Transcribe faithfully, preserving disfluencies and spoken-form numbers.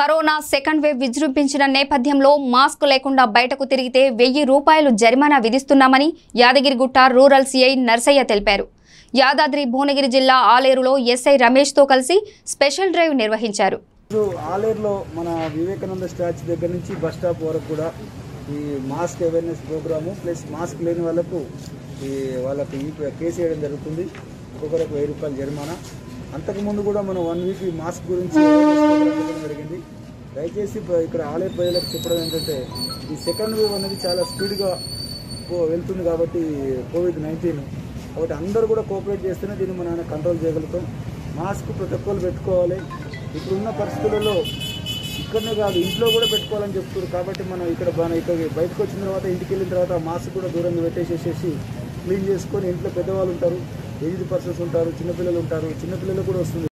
Corona second wave విజృంభించిన నేపథ్యంలో mask లేకుండా బయటకు తిరిగితే వెయ్యి రూపాయలు జరిమానా విధిస్తున్నామని యాదగిరిగుట్ట రూరల్ సిఐ నర్సయ్య తెలిపారు. యాదాద్రి భువనగిరి జిల్లా ఆలేరులో ఎస్ఐ రమేష్ తో కలిసి స్పెషల్ డ్రైవ్ నిర్వహించారు. ఆలేరులో మన వివేకానంద స్టాచ్యూ దగ్గర నుంచి బస్ స్టాప్ వరకు కూడా ఈ mask awareness programme plus mask లేని వాళ్ళకు ఈ వాళ్ళకి కేసు వేయడం జరుగుతుంది. ఒక్కొక్కరికి వెయ్యి రూపాయలు జరిమానా. అంతకుముందు కూడా మనం వన్ వీక్ ఈ మాస్క్ గురించి జరిగింది. దయచేసి ఇక్కడ ఆలయ ప్రజలకు చెప్పడం ఏంటంటే ఈ సెకండ్ వేవ్ అనేది చాలా స్పీడ్గా వెళ్తుంది కాబట్టి కోవిడ్ నైన్టీన్ కాబట్టి అందరూ కూడా కోఆపరేట్ చేస్తేనే దీన్ని మనం కంట్రోల్ చేయగలుగుతాం. మాస్క్ ప్రతి ఒక్కరు పెట్టుకోవాలి. ఇప్పుడున్న పరిస్థితులలో ఇక్కడనే కాదు ఇంట్లో కూడా పెట్టుకోవాలని చెప్తున్నారు. కాబట్టి మనం ఇక్కడ బాగా ఇక్కడ బయటకు వచ్చిన తర్వాత ఇంటికి వెళ్ళిన తర్వాత మాస్క్ కూడా దూరంగా పెట్టేసేసేసి క్లీన్ చేసుకొని ఇంట్లో పెద్దవాళ్ళు ఉంటారు, ఏజ్డ్ పర్సన్స్ ఉంటారు, చిన్నపిల్లలు ఉంటారు, చిన్నపిల్లలు కూడా వస్తుంది.